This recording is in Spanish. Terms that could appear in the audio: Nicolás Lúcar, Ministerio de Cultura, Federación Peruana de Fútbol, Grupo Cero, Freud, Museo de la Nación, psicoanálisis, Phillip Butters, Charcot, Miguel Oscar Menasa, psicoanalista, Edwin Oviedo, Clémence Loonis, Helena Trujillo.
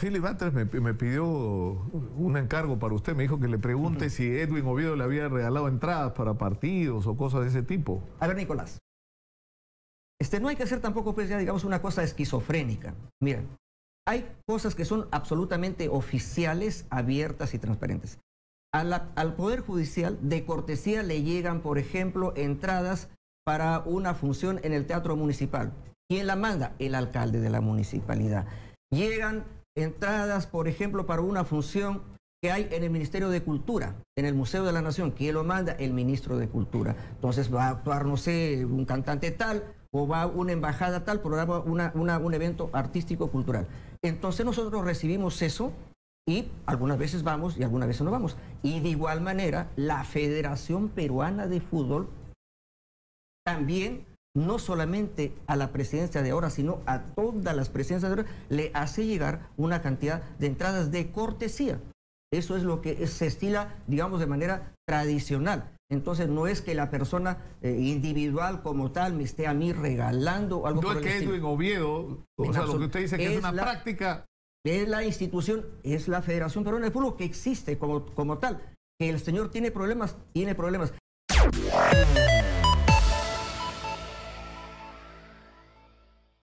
Phillip Butters me pidió un encargo para usted, me dijo que le pregunte si Edwin Oviedo le había regalado entradas para partidos o cosas de ese tipo. A ver, Nicolás, no hay que hacer tampoco, pues, ya digamos, una cosa esquizofrénica. Mira, hay cosas que son absolutamente oficiales, abiertas y transparentes. Al Poder Judicial de cortesía le llegan, por ejemplo, entradas para una función en el Teatro Municipal. ¿Quién la manda? El alcalde de la municipalidad. Llegan entradas, por ejemplo, para una función que hay en el Ministerio de Cultura, en el Museo de la Nación. ¿Quién lo manda? El ministro de Cultura. Entonces va a actuar, no sé, un cantante tal, o va a una embajada tal, programa un evento artístico-cultural. Entonces nosotros recibimos eso y algunas veces vamos y algunas veces no vamos. Y de igual manera, la Federación Peruana de Fútbol también, no solamente a la presidencia de ahora, sino a todas las presidencias de ahora, le hace llegar una cantidad de entradas de cortesía. Eso es lo que se estila, digamos, de manera tradicional. Entonces, no es que la persona individual como tal me esté a mí regalando algo. No es que Edwin Oviedo, o sea, lo que usted dice que es una práctica. Es la institución, es la Federación Peruana de Fútbol que existe como tal. Que el señor tiene problemas, tiene problemas.